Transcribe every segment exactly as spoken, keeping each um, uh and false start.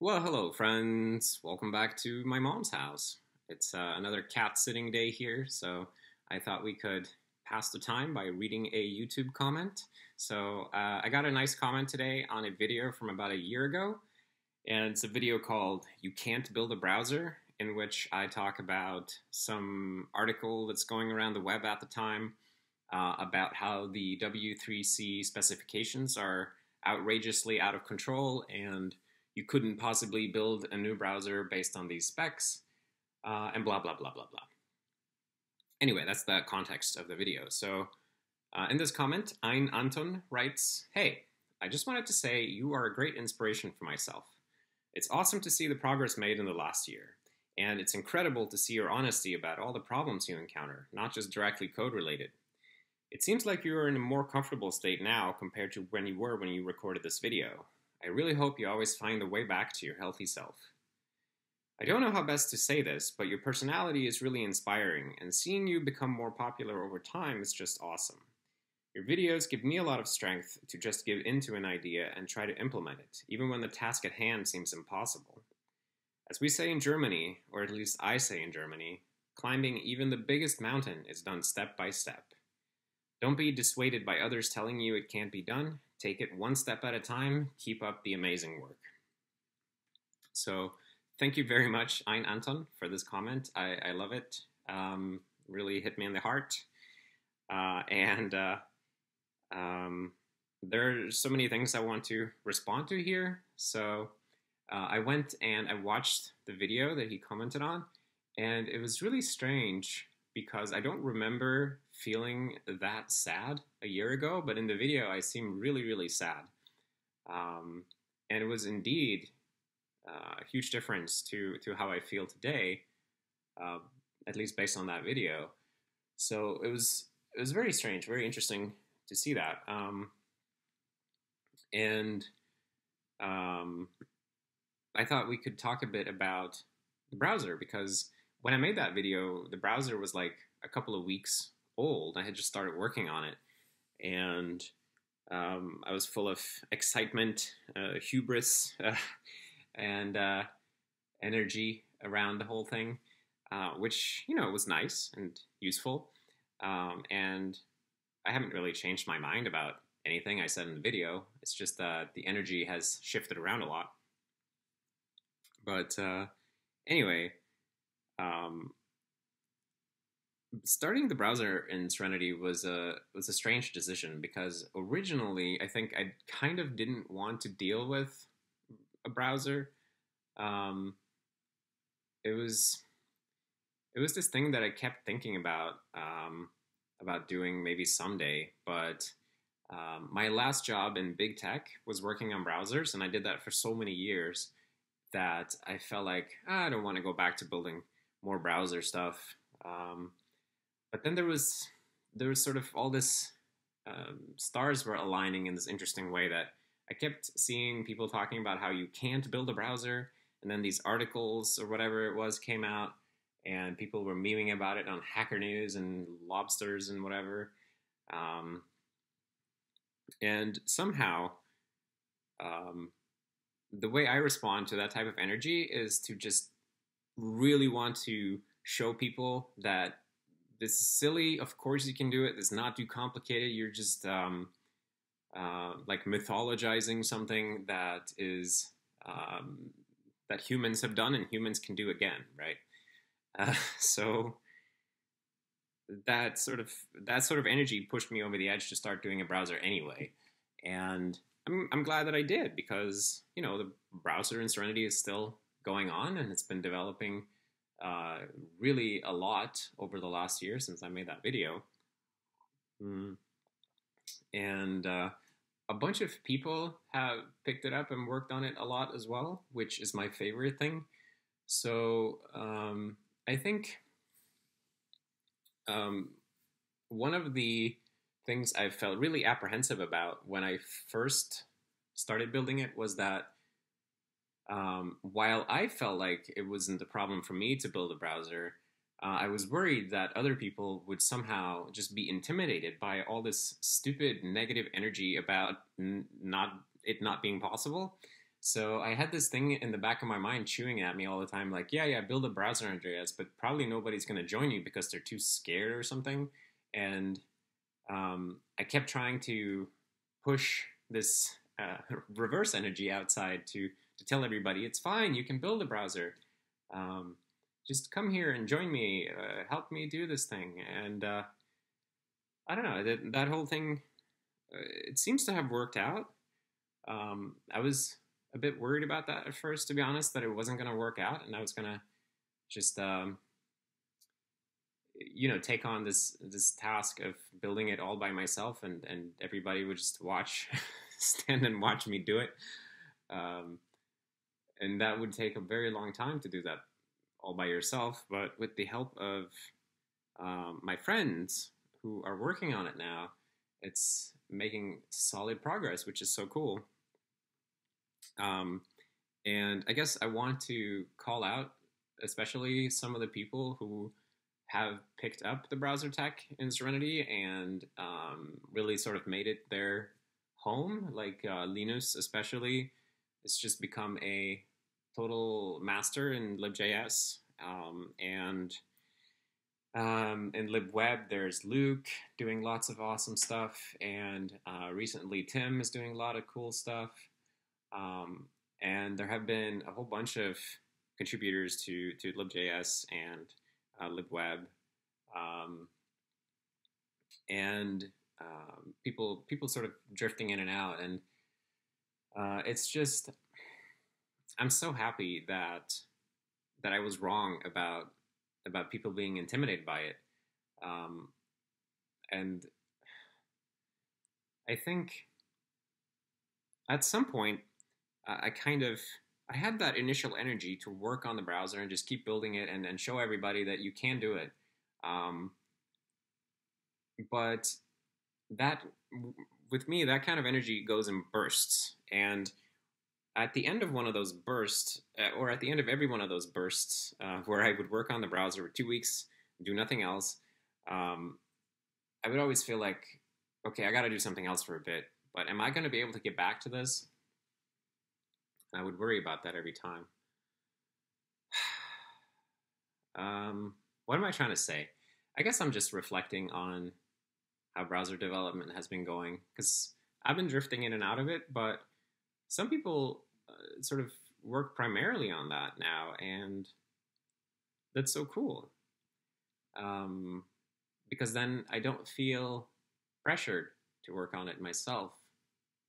Well, hello friends, welcome back to my mom's house. It's uh, another cat sitting day here, so I thought we could pass the time by reading a YouTube comment. So uh, I got a nice comment today on a video from about a year ago, and it's a video called You Can't Build a Browser, in which I talk about some article that's going around the web at the time uh, about how the W three C specifications are outrageously out of control and you couldn't possibly build a new browser based on these specs, uh, and blah, blah, blah, blah, blah. Anyway, that's the context of the video. So uh, in this comment, Ein Anton writes, "Hey, I just wanted to say you are a great inspiration for myself. It's awesome to see the progress made in the last year, and it's incredible to see your honesty about all the problems you encounter, not just directly code-related. It seems like you are in a more comfortable state now compared to when you were when you recorded this video. I really hope you always find the way back to your healthy self. I don't know how best to say this, but your personality is really inspiring, and seeing you become more popular over time is just awesome. Your videos give me a lot of strength to just give into an idea and try to implement it, even when the task at hand seems impossible. As we say in Germany, or at least I say in Germany, climbing even the biggest mountain is done step by step. Don't be dissuaded by others telling you it can't be done. Take it one step at a time, keep up the amazing work." So thank you very much, Ein Anton, for this comment. I, I love it. Um, really hit me in the heart. Uh, and uh, um, there are so many things I want to respond to here. So uh, I went and I watched the video that he commented on, and it was really strange because I don't remember feeling that sad a year ago, but in the video I seem really, really sad. Um, and it was indeed uh, a huge difference to, to how I feel today, uh, at least based on that video. So it was, it was very strange, very interesting to see that. Um, and um, I thought we could talk a bit about the browser, because when I made that video, the browser was like a couple of weeks old. I had just started working on it, and um, I was full of excitement, uh, hubris, uh, and uh, energy around the whole thing, uh, which, you know, was nice and useful. Um, and I haven't really changed my mind about anything I said in the video. It's just that uh, the energy has shifted around a lot. But uh, anyway... Um, starting the browser in Serenity was a was a strange decision, because originally I think I kind of didn't want to deal with a browser. Um, it was it was this thing that I kept thinking about um, about doing maybe someday. But um, my last job in big tech was working on browsers, and I did that for so many years that I felt like, ah, I don't want to go back to building more browser stuff. Um, but then there was there was sort of all this um, stars were aligning in this interesting way that I kept seeing people talking about how you can't build a browser, and then these articles or whatever it was came out, and people were memeing about it on Hacker News and Lobsters and whatever. Um, and somehow, um, the way I respond to that type of energy is to just really want to show people that this is silly, of course you can do it, it's not too complicated, you're just um, uh, like mythologizing something that is, um, that humans have done and humans can do again, right? Uh, so that sort of, that sort of energy pushed me over the edge to start doing a browser anyway. And I'm, I'm glad that I did, because, you know, the browser in Serenity is still going on, and it's been developing uh, really a lot over the last year since I made that video. Mm. And uh, a bunch of people have picked it up and worked on it a lot as well, which is my favorite thing. So um, I think um, one of the things I felt really apprehensive about when I first started building it was that Um, while I felt like it wasn't a problem for me to build a browser, uh, I was worried that other people would somehow just be intimidated by all this stupid negative energy about n not it not being possible. So I had this thing in the back of my mind chewing at me all the time, like, yeah, yeah, build a browser on J S, but probably nobody's going to join you because they're too scared or something. And um, I kept trying to push this uh, reverse energy outside to, to tell everybody, it's fine, you can build a browser. Um, just come here and join me, uh, help me do this thing. And uh, I don't know, that, that whole thing, uh, it seems to have worked out. Um, I was a bit worried about that at first, to be honest, that it wasn't going to work out and I was going to just, um, you know, take on this, this task of building it all by myself, and, and everybody would just watch, stand and watch me do it. Um, and that would take a very long time to do that all by yourself. But with the help of um, my friends who are working on it now, it's making solid progress, which is so cool. Um, and I guess I want to call out especially some of the people who have picked up the browser tech in Serenity and um, really sort of made it their home, like uh, Linus especially. It's just become a total master in LibJS um, and um, in LibWeb. There's Luke doing lots of awesome stuff, and uh, recently Tim is doing a lot of cool stuff. Um, and there have been a whole bunch of contributors to, to LibJS and uh, LibWeb, um, and um, people people sort of drifting in and out. And uh, it's just, I'm so happy that that I was wrong about about people being intimidated by it, um, and I think at some point, I kind of, I had that initial energy to work on the browser and just keep building it and, and show everybody that you can do it. Um, but that, with me, that kind of energy goes in bursts. And at the end of one of those bursts, or at the end of every one of those bursts, uh, where I would work on the browser for two weeks, do nothing else, um, I would always feel like, okay, I gotta do something else for a bit. But am I gonna be able to get back to this? I would worry about that every time. um, what am I trying to say? I guess I'm just reflecting on how browser development has been going, because I've been drifting in and out of it, but some people uh, sort of work primarily on that now, and that's so cool. Um, because then I don't feel pressured to work on it myself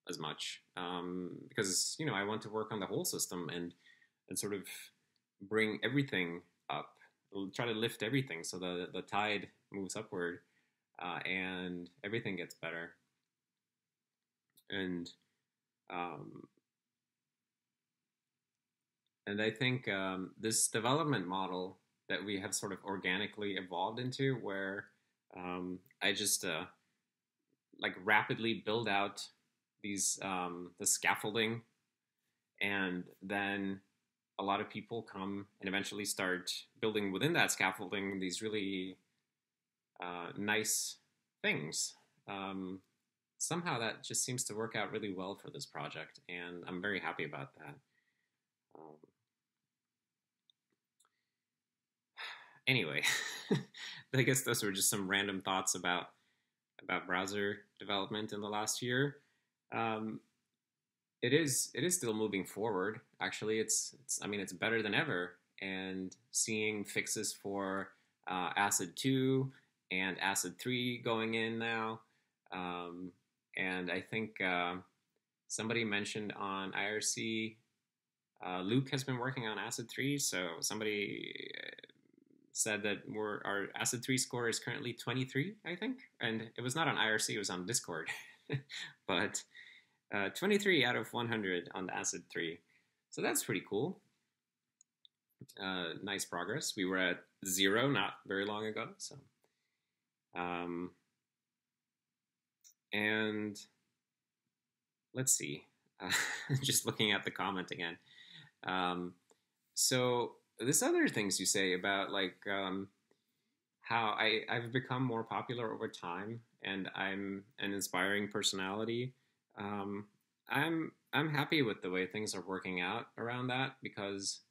as much, um, because, you know, I want to work on the whole system and and sort of bring everything up, I'll try to lift everything so that the tide moves upward, uh, and everything gets better. And um, and I think um, this development model that we have sort of organically evolved into, where um, I just uh, like rapidly build out these um, the scaffolding, and then a lot of people come and eventually start building within that scaffolding these really uh, nice things. Um, somehow that just seems to work out really well for this project, and I'm very happy about that. Um, anyway, I guess those were just some random thoughts about about browser development in the last year. Um, it is, it is still moving forward. Actually, it's, it's, I mean, it's better than ever, and seeing fixes for, uh, Acid two and Acid three going in now. Um, and I think, uh, somebody mentioned on I R C, uh, Luke has been working on Acid three. So somebody said that we're, our Acid three score is currently twenty-three, I think. And it was not on I R C, it was on Discord. But uh, twenty-three out of one hundred on the Acid three. So that's pretty cool. Uh, nice progress. We were at zero not very long ago. So, um, and let's see. Uh, just looking at the comment again. Um, so this other things you say about, like, um, how I, I've become more popular over time, and I'm an inspiring personality. Um, I'm I'm happy with the way things are working out around that, because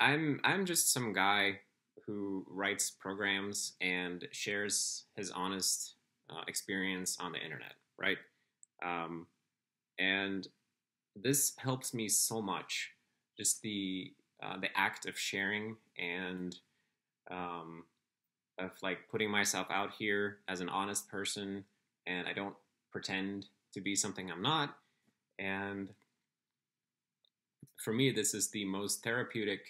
I'm I'm just some guy who writes programs and shares his honest uh, experience on the internet, right? Um, and this helps me so much. Just the uh, the act of sharing and um, of like putting myself out here as an honest person, and I don't pretend to be something I'm not. And for me, this is the most therapeutic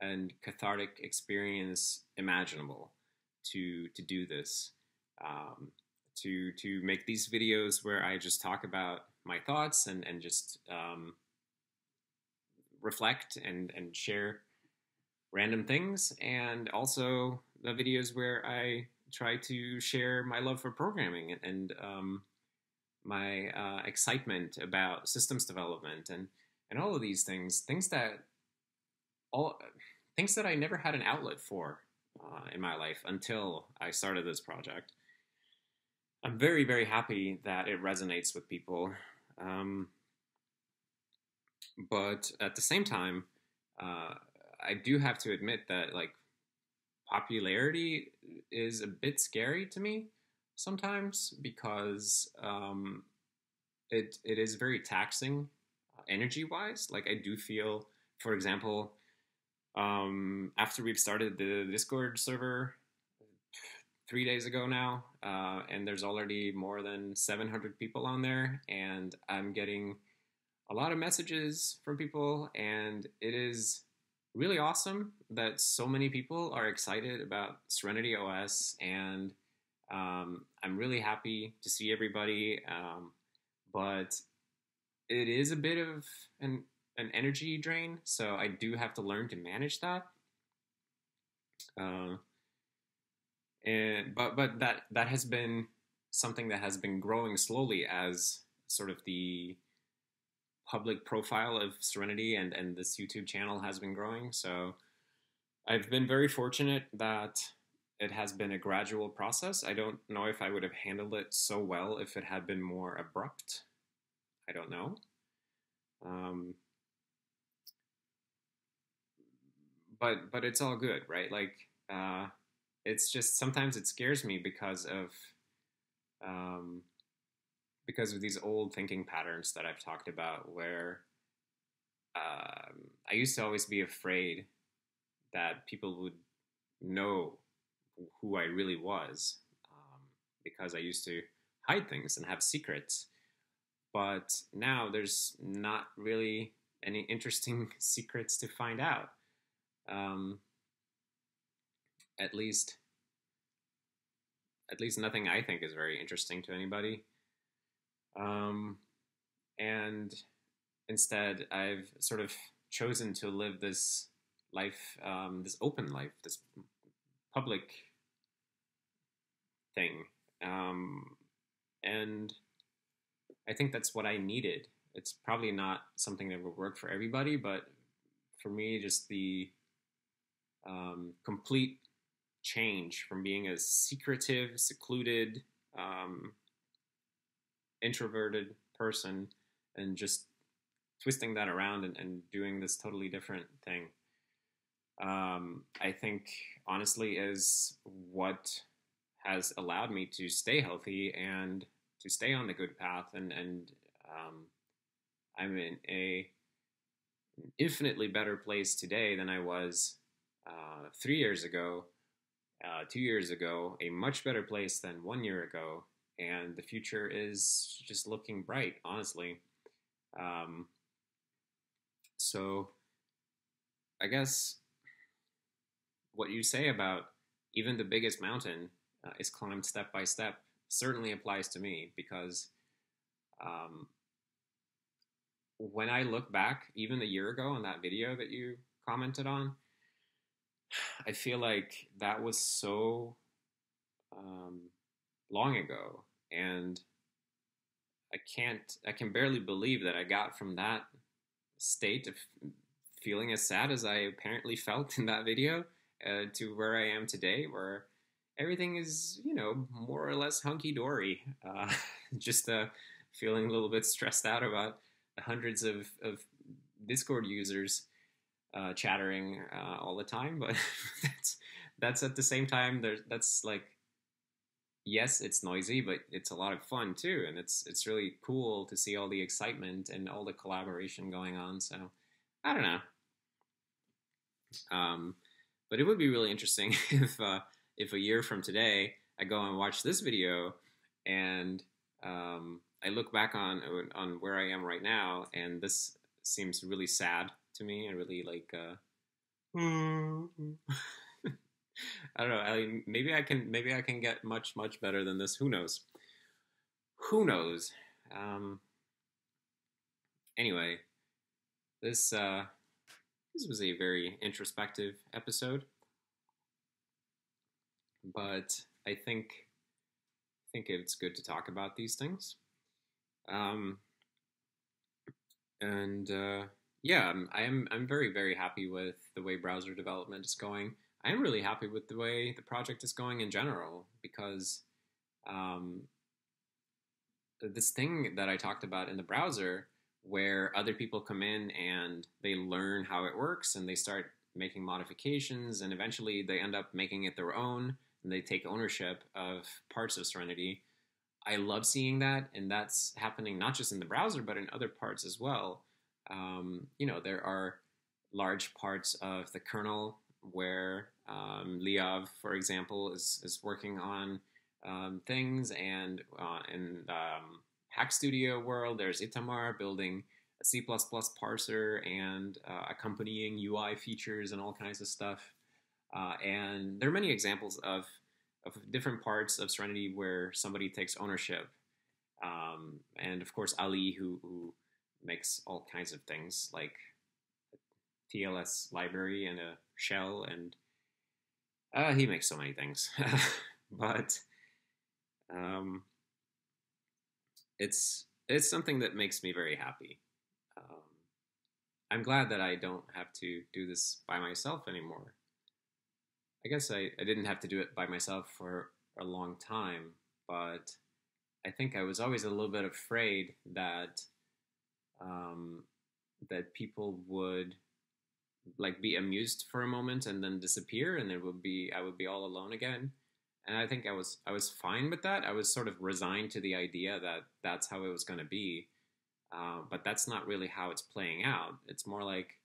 and cathartic experience imaginable to to do this, um, to to make these videos where I just talk about my thoughts and and just um, reflect and and share random things, and also the videos where I try to share my love for programming and, and um, my uh, excitement about systems development and and all of these things, things that all things that I never had an outlet for uh, in my life until I started this project. I'm very, very happy that it resonates with people. Um, but at the same time, uh, I do have to admit that like popularity is a bit scary to me sometimes, because um, it it is very taxing energy-wise. Like I do feel, for example, Um, after we've started the Discord server three days ago now, uh, and there's already more than seven hundred people on there, and I'm getting a lot of messages from people, and it is really awesome that so many people are excited about Serenity O S, and um, I'm really happy to see everybody, um, but it is a bit of an an energy drain, so I do have to learn to manage that. Uh, and but but that that has been something that has been growing slowly as sort of the public profile of Serenity and and this YouTube channel has been growing. So I've been very fortunate that it has been a gradual process. I don't know if I would have handled it so well if it had been more abrupt. I don't know. Um, But but it's all good, right? Like uh, it's just sometimes it scares me because of um, because of these old thinking patterns that I've talked about, where um, I used to always be afraid that people would know who I really was, um, because I used to hide things and have secrets. But now there's not really any interesting secrets to find out. Um, at least, at least nothing I think is very interesting to anybody. Um, and instead I've sort of chosen to live this life, um, this open life, this public thing. Um, and I think that's what I needed. It's probably not something that would work for everybody, but for me, just the Um, complete change from being a secretive, secluded, um, introverted person, and just twisting that around and, and doing this totally different thing, um, I think honestly is what has allowed me to stay healthy and to stay on the good path. And, and um, I'm in a, an infinitely better place today than I was Uh, three years ago, uh, two years ago, a much better place than one year ago, and the future is just looking bright, honestly. Um, so I guess what you say about even the biggest mountain uh, is climbed step by step certainly applies to me, because um, when I look back even a year ago on that video that you commented on, I feel like that was so um, long ago, and I can't, I can barely believe that I got from that state of feeling as sad as I apparently felt in that video uh, to where I am today, where everything is, you know, more or less hunky-dory. Uh, just a, feeling a little bit stressed out about the hundreds of, of Discord users uh, chattering uh, all the time. But that's, that's at the same time, there's, that's like, yes, it's noisy, but it's a lot of fun too. And it's, it's really cool to see all the excitement and all the collaboration going on. So I don't know. Um, but it would be really interesting if, uh, if a year from today, I go and watch this video and um, I look back on, on where I am right now. And this seems really sad to me. I really like, uh, I don't know. I, maybe I can, maybe I can get much, much better than this. Who knows? Who knows? Um, anyway, this, uh, this was a very introspective episode, but I think, I think it's good to talk about these things. Um, and, uh, yeah, I'm, I'm very, very happy with the way browser development is going. I'm really happy with the way the project is going in general, because um, this thing that I talked about in the browser, where other people come in and they learn how it works and they start making modifications and eventually they end up making it their own and they take ownership of parts of Serenity. I love seeing that, and that's happening not just in the browser, but in other parts as well. Um, you know, there are large parts of the kernel where um, Liav, for example, is, is working on um, things, and uh, in the um, Hack Studio world, there's Itamar building a C plus plus parser and uh, accompanying U I features and all kinds of stuff. Uh, and there are many examples of, of different parts of Serenity where somebody takes ownership. Um, and of course, Ali, who, who makes all kinds of things like T L S library and a shell, and uh, he makes so many things. But um, it's it's something that makes me very happy. Um, I'm glad that I don't have to do this by myself anymore. I guess I, I didn't have to do it by myself for a long time, but I think I was always a little bit afraid that um, that people would like be amused for a moment and then disappear, and it would be I would be all alone again. And I think I was I was fine with that. I was sort of resigned to the idea that that's how it was going to be, uh, but that's not really how it's playing out. It's more like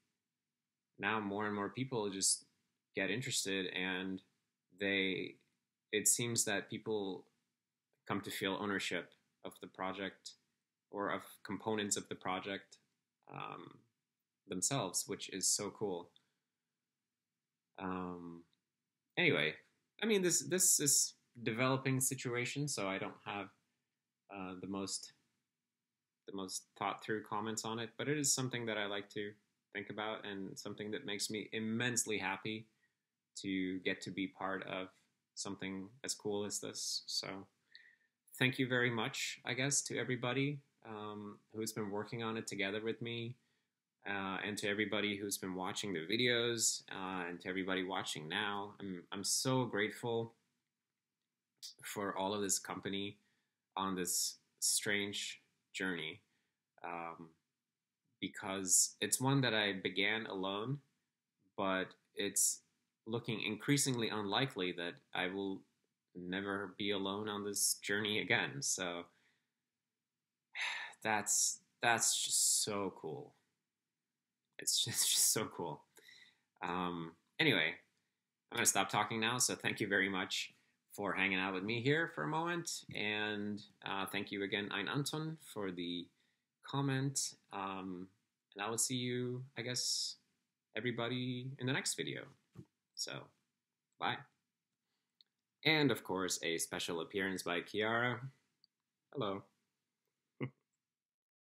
now more and more people just get interested, and they it seems that people come to feel ownership of the project or of components of the project um, themselves, which is so cool. Um, anyway, I mean, this this is developing situation, so I don't have uh, the most the most thought through comments on it, but it is something that I like to think about and something that makes me immensely happy to get to be part of something as cool as this. So thank you very much, I guess, to everybody um, who's been working on it together with me. Uh, and to everybody who's been watching the videos, uh, and to everybody watching now, I'm, I'm so grateful for all of this company on this strange journey, um, because it's one that I began alone, but it's looking increasingly unlikely that I will never be alone on this journey again. So that's, that's just so cool. It's just, it's just so cool. Um, anyway, I'm going to stop talking now. So thank you very much for hanging out with me here for a moment. And uh, thank you again, Ein Anton, for the comment. Um, and I will see you, I guess, everybody in the next video. So, bye. And, of course, a special appearance by Kiara. Hello.